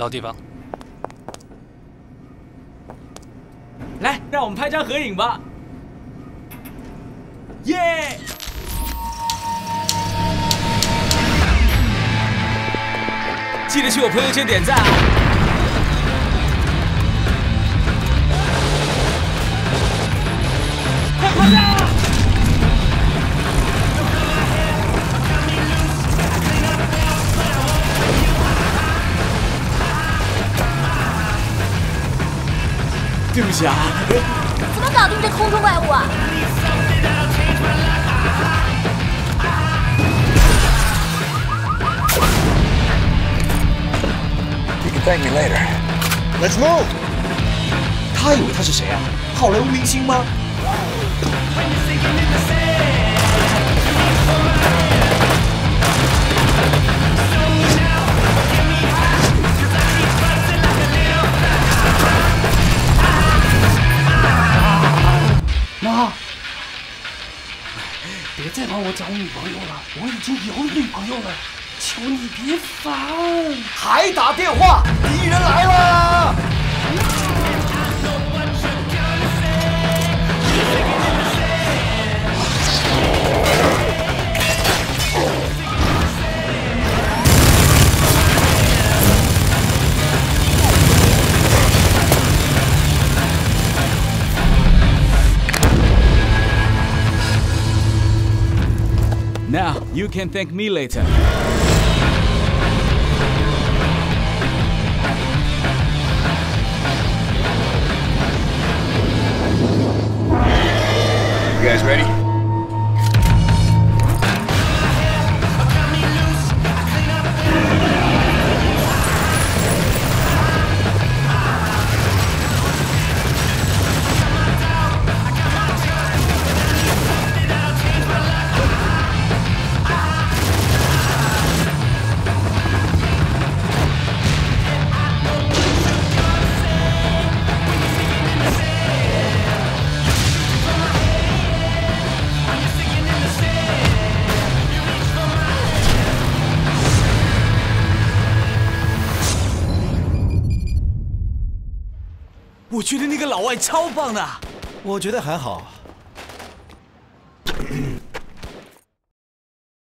老地方。来，让我们拍张合影吧！耶！ 记得去我朋友圈点赞啊！快快点！对不起啊！怎么搞定这空中怪物啊？ Thank me later. Let's move. 他以为他是谁啊？好莱坞明星吗？妈，别再帮我找女朋友了，我已经有女朋友了。 求你别烦！还打电话？敌人来了！Now you can thank me later. You guys ready?我觉得那个老外超棒的，我觉得还好。